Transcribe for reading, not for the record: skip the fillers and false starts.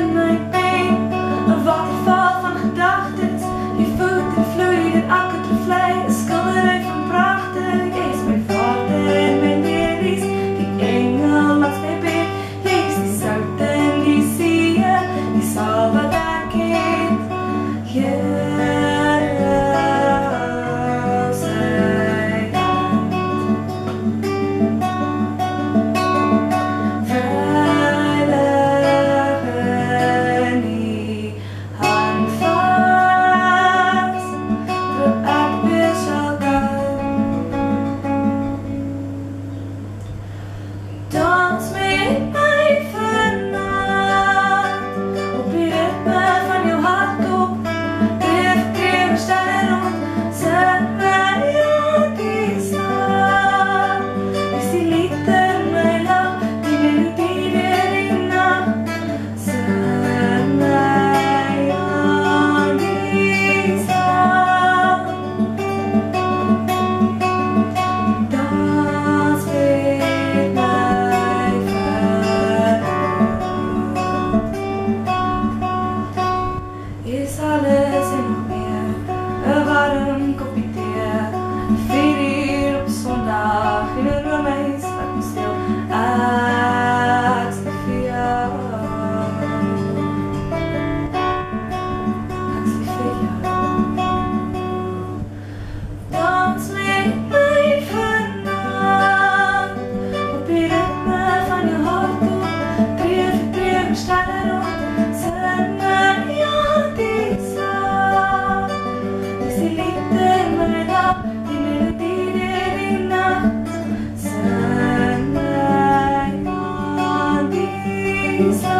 in mijn een. Een waterval van gedachten. Die voelt en vloeit en akkert en vlei. Een schilderij van prachtig is mijn vader en mijn neer is. Die engel maakt mij beet. Lees die zout en die zie je. Die zal wat daar kind. Peace.